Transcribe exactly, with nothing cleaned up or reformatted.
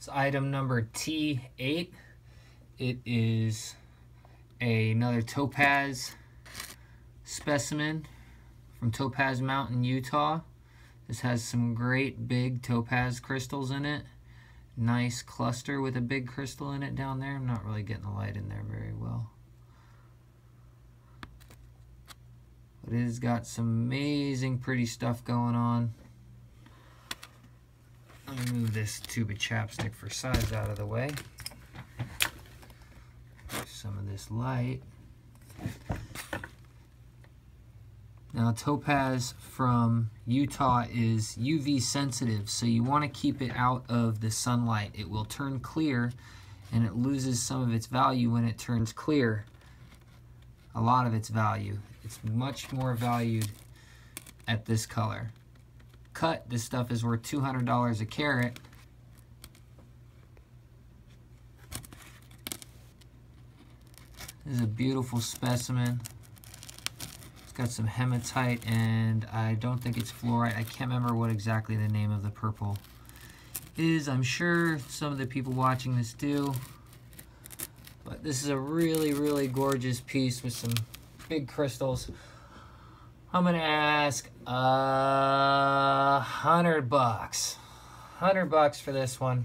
It's item number T eight. It is a, another topaz specimen from Topaz Mountain, Utah. This has some great big topaz crystals in it. Nice cluster with a big crystal in it down there. I'm not really getting the light in there very well. But it has got some amazing pretty stuff going on. Let me move this tube of chapstick for size out of the way. Some of this light. Now topaz from Utah is U V sensitive, so you want to keep it out of the sunlight. It will turn clear, and it loses some of its value when it turns clear. A lot of its value. It's much more valued at this color. Cut, this stuff is worth two hundred dollars a carat. This is a beautiful specimen. It's got some hematite, and I don't think it's fluorite. I can't remember what exactly the name of the purple is. I'm sure some of the people watching this do. But this is a really, really gorgeous piece with some big crystals. I'm gonna ask a uh, hundred bucks. Hundred bucks for this one.